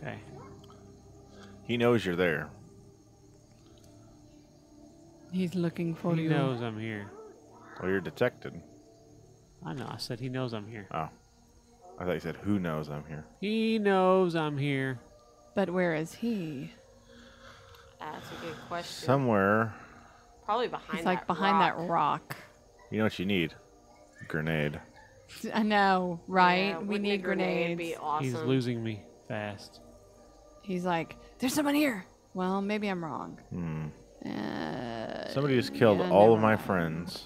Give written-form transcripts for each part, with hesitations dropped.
Okay. He knows you're there. He's looking for you. He knows I'm here. Well, you're detected. I know. I said he knows I'm here. Oh. I thought you said, who knows I'm here? He knows I'm here. But where is he? That's a good question. Somewhere. Probably behind He's that like behind rock. That rock. You know what you need? Grenade. I know, right? Yeah, we need grenades. Be awesome. He's losing me fast. He's like, there's someone here. Well, maybe I'm wrong. Somebody just killed all of my friends.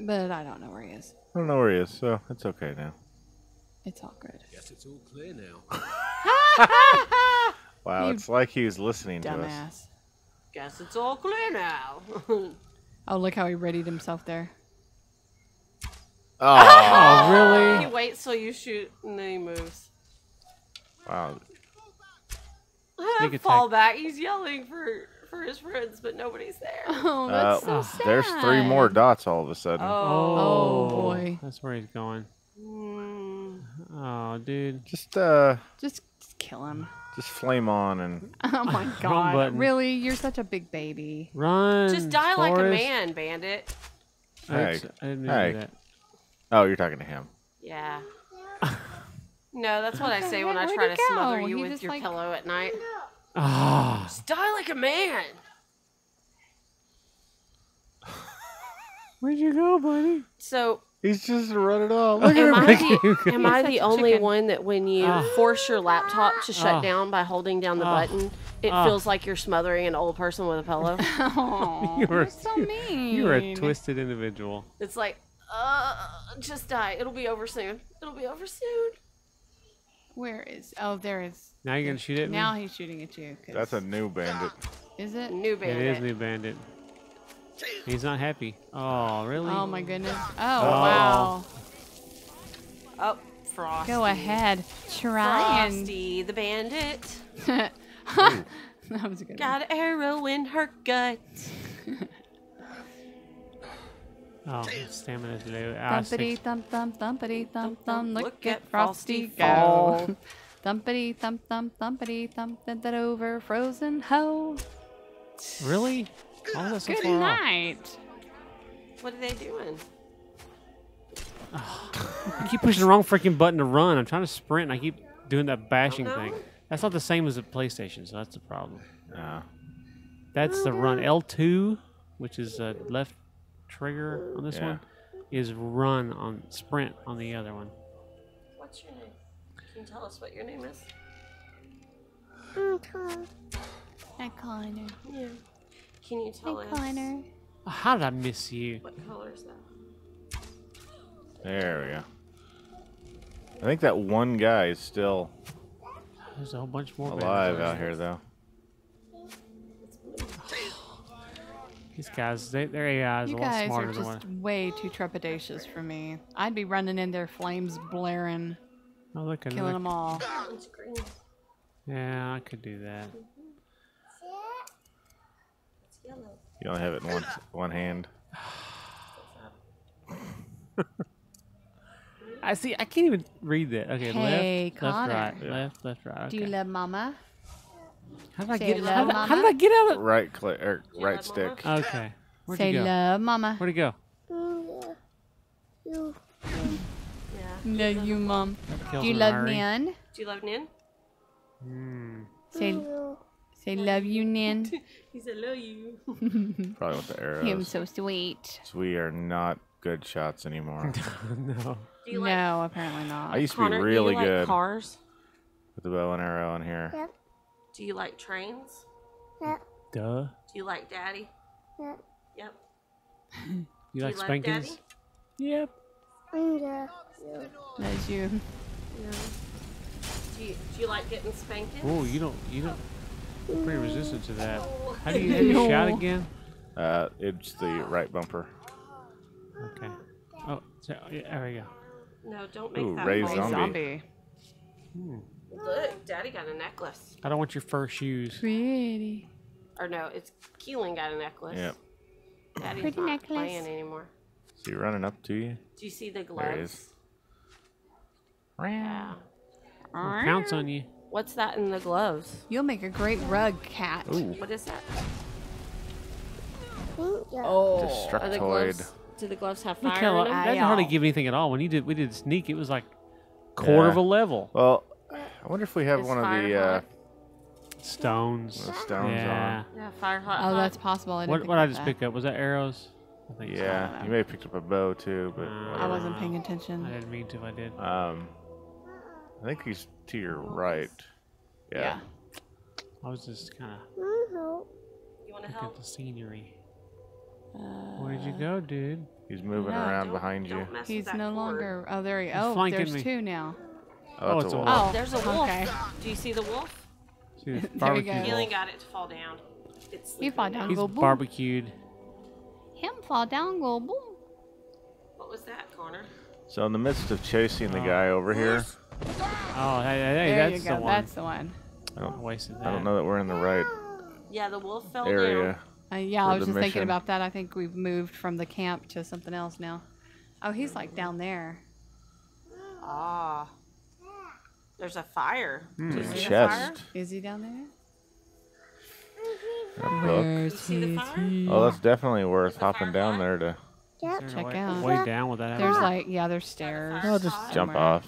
But I don't know where he is. I don't know where he is, so it's okay now. It's all good. Yes, it's all clear now. Wow, it's like he was listening to us. Guess it's all clear now. Oh, look how he readied himself there. Oh, really? He waits till you shoot, and then he moves. Wow. Fall back. He's yelling for his friends, but nobody's there. Oh, that's so sad. There's three more dots all of a sudden. Oh, boy. That's where he's going. Oh, dude. Just kill him. Just flame on and... Oh, my God. Really? You're such a big baby. Run, Just die Forrest. Like a man, Bandit. Hey. I didn't mean that. Oh, you're talking to him. Yeah. No, that's what I say when I try to smother you with your pillow at night. Just die like a man. Where'd you go, buddy? So... He's just running off. Look at him. Am I the only one that when you force your laptop to shut down by holding down the button, it feels like you're smothering an old person with a pillow? You're so mean. You're a twisted individual. It's like, just die. It'll be over soon. It'll be over soon. Where is... Oh, there is... Now you're going to shoot at me? Now he's shooting at you. Cause... That's a new Bandit. Is it? New Bandit. It is new Bandit. He's not happy. Oh, really? Oh, my goodness. Oh, wow. Oh, Frosty. Go ahead. Try Frosty the Bandit. That was a good Got an arrow in her gut. Oh, stamina's low. Thumpity, thump, thump, thumpity, thump, thump. Look at Frosty go. Thumpity, thump, thump, thumpity, thump. Thump that over. Frozen ho. Really? Good night. What are they doing? I keep pushing the wrong freaking button to run. I'm trying to sprint and I keep doing that bashing thing. That's not the same as a PlayStation, so that's the problem. That's the run. L2, which is left trigger on this one, is run on sprint on the other one. What's your name? Can you tell us what your name is? I call her. Yeah. Can you tell us? How did I miss you? What color is that? There we go. I think that one guy is still There's a whole bunch more alive out here, though. These guys, their AI is a lot smarter than one. You guys are just way too trepidatious for me. I'd be running in there, flames blaring, killing them all. Yeah, I could do that. You only have it in one hand. I see. I can't even read that. Okay, hey, left, right, left, right. Okay. Do you love Mama? How did I get out of it? Right click, or right stick. Mama? Okay. Where'd you go? Love Mama. Where'd you go? Love you, Mom. Do you love Nan? Do you love Nan? Say. Say love you, Nan. He said love you. Probably with the arrows. He was so sweet. So we are not good shots anymore. No. No, like, apparently not. I used to be really good. Do you like cars? With the bow and arrow in here. Yeah. Do you like trains? Yeah. Duh. Do you like daddy? Yeah. Yep. You like spankings? Like yep. Yeah. That's you. Yeah. Do you like getting spanked? Oh, you don't. I'm pretty resistant to that. How do you shout again? It's the right bumper. Okay. Oh, so, there we go. No, don't make that raise zombie. Look, Daddy got a necklace. I don't want your fur shoes. Pretty. Or no, it's Qeelin got a necklace. Yep. Daddy's Pretty not necklace. Playing anymore. Is he running up to you? Do you see the gloves? There he is. Wow. Pounce on you. What's that in the gloves? You'll make a great rug, cat. Ooh. What is that? Yeah. Oh, Destructoid. Do the gloves have fire in them? That didn't hardly give anything at all. When you did, we did sneak, it was like quarter of a level. Well, I wonder if we have one of the stones. Yeah. On. Yeah, fire hot. Oh, that's possible. What did I just pick up? Was that arrows? I think so. You may have picked up a bow too, but I wasn't paying attention. I didn't mean to. I did. I think he's to your right. Yeah. I was just kind of. You want to help? Look at the scenery. Where did you go, dude? He's moving around behind you. He's no longer. Oh, there he is. Oh, there's two now. Oh, it's a wolf. Oh, there's a wolf. Okay. Do you see the wolf? See, there we go. Qeelin got it to fall down. He fall down. He's barbecued. Him fall down, go boom. What was that, Connor? So in the midst of chasing the guy over here. Oh, hey, that's the one. That's the one. I don't know that we're in the right. Yeah, the wolf fell down. Yeah, I was just thinking about that. I think we've moved from the camp to something else now. Oh, he's like down there. Ah, there's a fire. There's a chest. Is he down there? Where's the fire? Oh, that's definitely worth hopping down there to check out. Way down with that. There's like there's stairs. Oh, just jump off.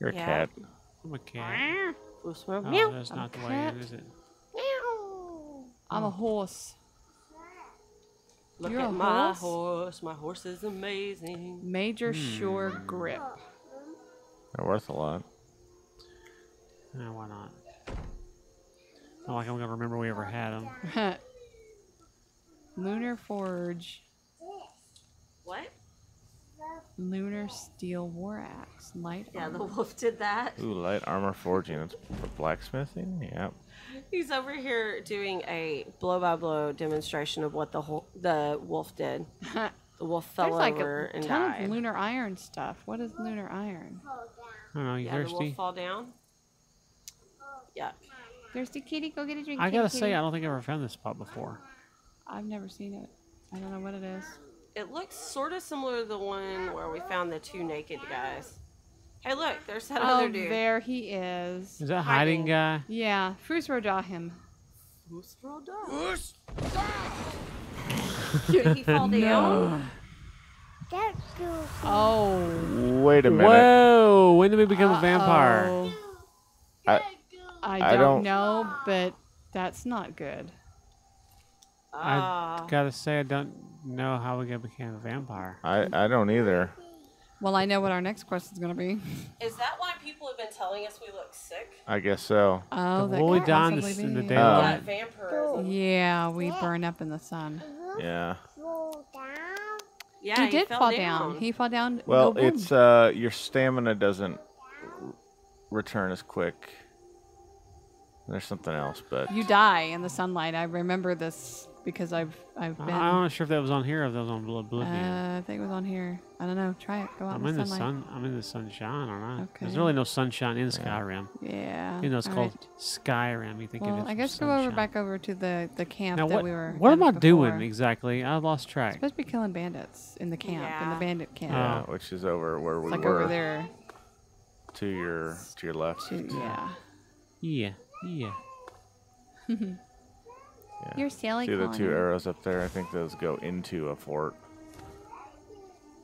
You're a cat. I'm a cat. Oh, that's not the way, is it? I'm a horse. Look You're at a my horse? Horse. My horse is amazing. Major sure grip. They're worth a lot. No, why not? Not like I'm going to remember we ever had them. Lunar Forge. What? Lunar Steel War Axe. Light armor. The wolf did that. Ooh, light armor forging. That's for blacksmithing? Yep. He's over here doing a blow-by-blow demonstration of what the wolf did. The wolf fell over and died. There's like a ton of lunar iron stuff. What is lunar iron? I don't know. You thirsty? The wolf fall down? Yuck. Thirsty kitty, go get a drink. I gotta say, I don't think I've ever found this spot before. I've never seen it. I don't know what it is. It looks sort of similar to the one where we found the two naked guys. Hey, look, there's that other dude. Oh, there he is. Is that hiding guy? Yeah. Fus Ro Dah him. Fus Ro Dah. Did he fall down? Oh. Wait a minute. Whoa. When did we become a vampire? I don't know, but that's not good. I gotta say, I don't know how we became a vampire. I don't either. Well, I know what our next question is going to be. Is that why people have been telling us we look sick? I guess so. Oh, that could possibly be. The daylight. Yeah, we burn up in the sun. Yeah. Yeah, he did fall down. He fell down. Well, it's your stamina doesn't return as quick. There's something else, but you die in the sunlight. I remember this because I've been. I'm not sure if that was on here or if that was on Oblivion. I think it was on here. I don't know. Try it. Go out in the sunlight. I'm in the sunshine, all right. Okay. There's really no sunshine in Skyrim. Yeah. You know, it's called Skyrim. You think it is? I guess go back over to the camp that we were. What am I doing exactly? I lost track. Supposed to be killing bandits in the camp, in the bandit camp. Yeah, which is over where we were. Like over there. To your left. Yeah. You're silly. See the two arrows up there? I think those go into a fort.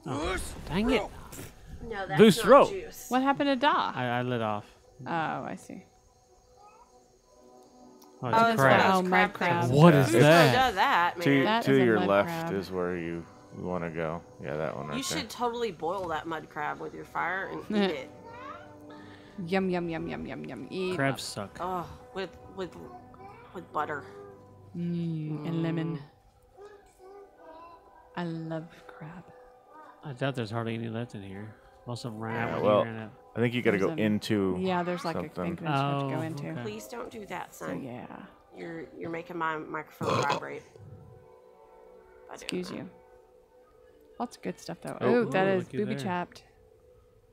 Oh, dang it! No, that's Fus Ro. What happened to Dah? I lit off. Oh, I see. Oh, it's crab. Crab. What is that? To your left is where you want to go. Yeah, that one. Right you should totally boil that mud crab with your fire and eat it. Yum yum yum yum yum yum. Eat crabs suck. Oh, with butter. And lemon. I love crab. I doubt there's hardly any left in here. Most of them ran out. Well, I think you got to go into. Yeah, there's like a thing that you have to go into. Okay. Please don't do that, son. So, yeah. You're making my microphone vibrate. Excuse you. Lots of good stuff though. Oh, ooh, that is booby trapped.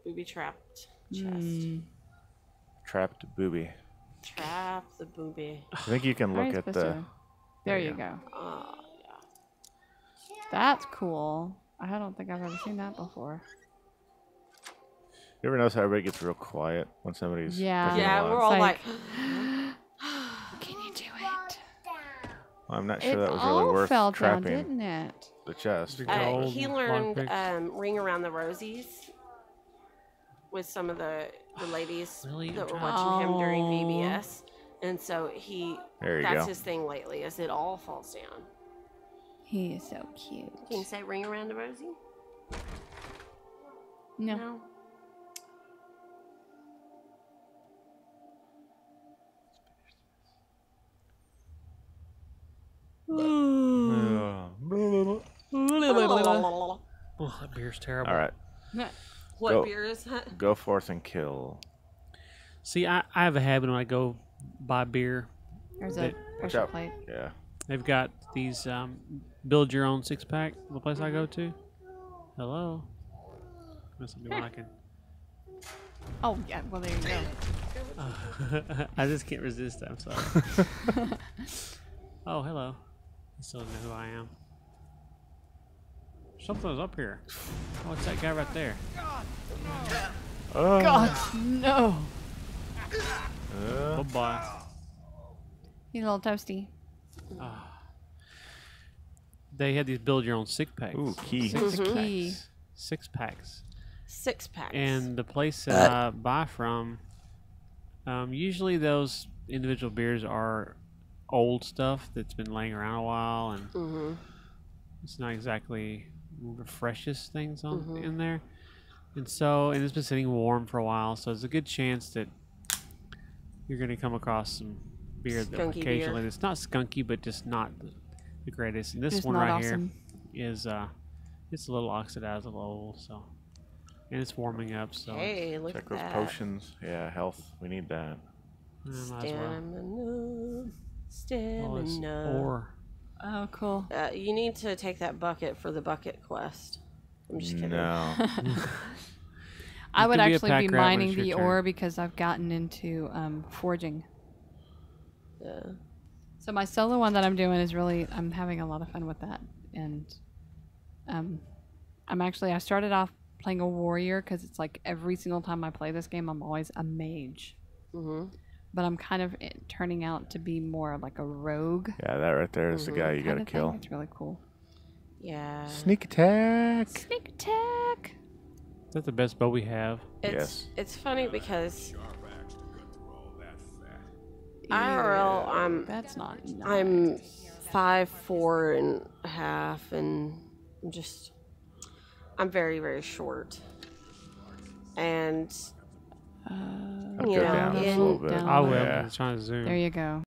Booby trapped. Chest. Trapped booby. Trap the booby. I think you can look at the. There you go. Oh, yeah. That's cool. I don't think I've ever seen that before. You ever notice how everybody gets real quiet when somebody's... Yeah, yeah, we're all like... Can you do it? Well, I'm not sure that was really worth trapping down, didn't it? The chest. He learned Ring Around the Rosies with some of the ladies that were watching him during VBS. And so he... That's his thing lately, is it all falls down. He is so cute. Can you say Ring Around the Rosie? No. No. Oh, that beer's terrible. All right. What beer is that? Go forth and kill. See, I have a habit when I go buy beer. There's a pressure plate. Yeah. They've got these build your own six pack. The place I go to. Hello. Must be lacking. Oh yeah. Well, there you go. I just can't resist that. I'm sorry. Oh, hello. I still don't know who I am. Something's up here. Oh, it's that guy right there. God, no. Oh. God, no. Bye-bye. He's a little toasty. They had these build your own six packs. Ooh, key. Six packs. And the place that I buy from, usually those individual beers are old stuff that's been laying around a while, and it's not exactly the freshest things on in there. And so, and it's been sitting warm for a while, so there's a good chance that you're going to come across some beer that occasionally it's not skunky, but just not the greatest. And this one right here is it's a little oxidized, a little old, so, and it's warming up. So look at that. Potions, yeah, health, we need that. Stamina. Oh, cool. You need to take that bucket for the bucket quest. I'm just kidding. No. I would actually be mining the ore because I've gotten into forging. Yeah. So my solo one that I'm doing is really, I'm having a lot of fun with that. And I'm actually, I started off playing a warrior because it's like every single time I play this game, I'm always a mage. But I'm kind of turning out to be more like a rogue. Yeah, that right there is the guy you got to kill. It's really cool. Yeah. Sneak attack. Sneak attack. Is that the best bow we have? Yes. It's funny because IRL, that's not. I'm 5'4" and a half, and I'm just, I'm very, very short. And I'll go down a little bit. I will. I'm trying to zoom. There you go.